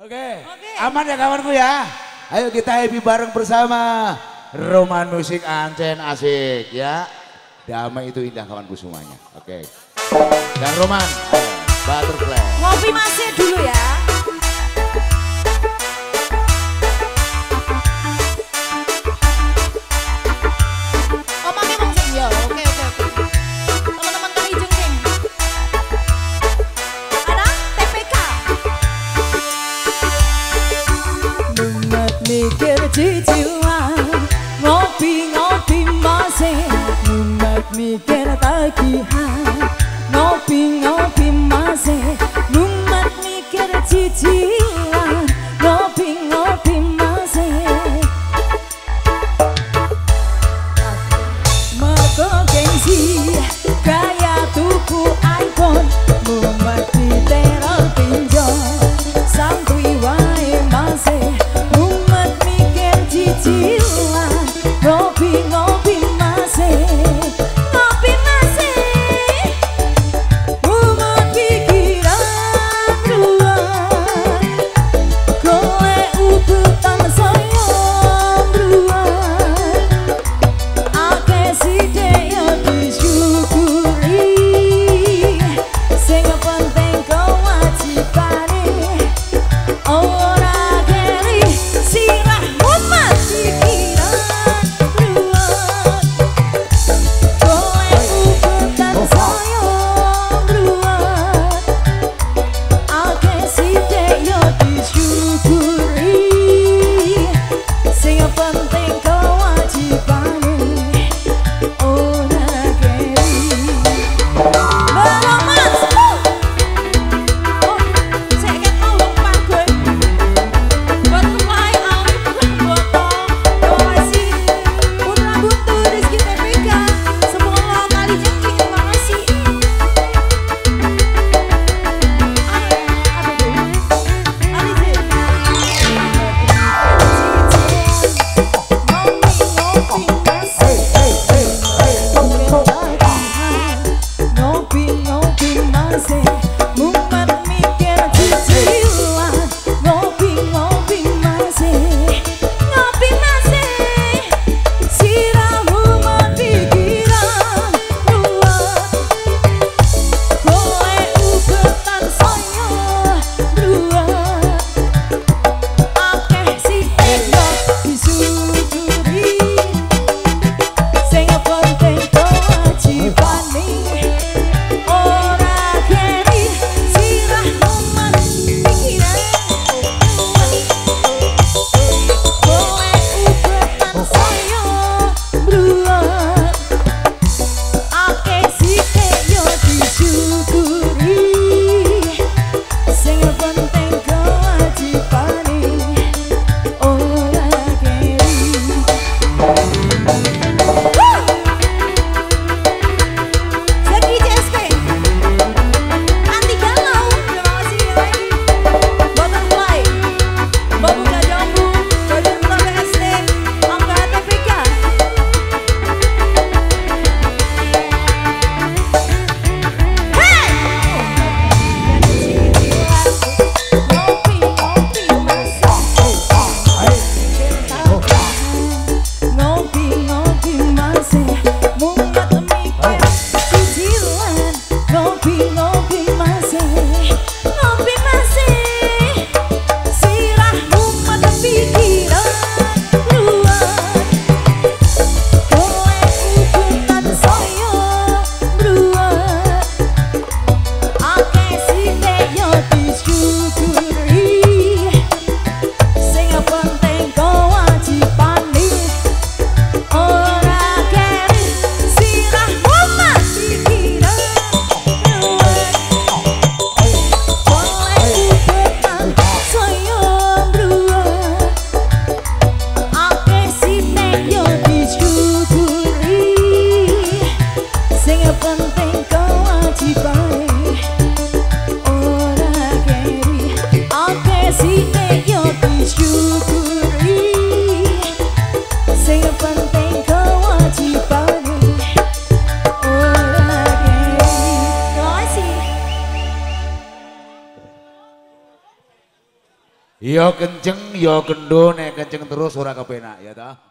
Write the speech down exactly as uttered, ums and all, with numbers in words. Oke, okay. Aman ya kawanku ya. Ayo kita happy bareng bersama. Roman musik ancen asik ya. Damai itu indah kawanku semuanya. Oke. Okay. Dan Roman, Butterfly. Ngopi masih dulu ya. Cicilan ngopi-ngopi masih numat mikir tagihan ngopi-ngopi masih numat mikir cicilan ngopi-ngopi masih mata gengsi kaya tuku iPhone numat diterol pinjol santui wae masih cicilan ngopi-ngopi masih ngopi masih umat pikiran ruang golek ututan sayang ruang akeh sithik yo disyukuri sing penting kewajibane ora keri sirah Yo kenceng, yo kendo, nek kenceng terus ora kepenak ya ta.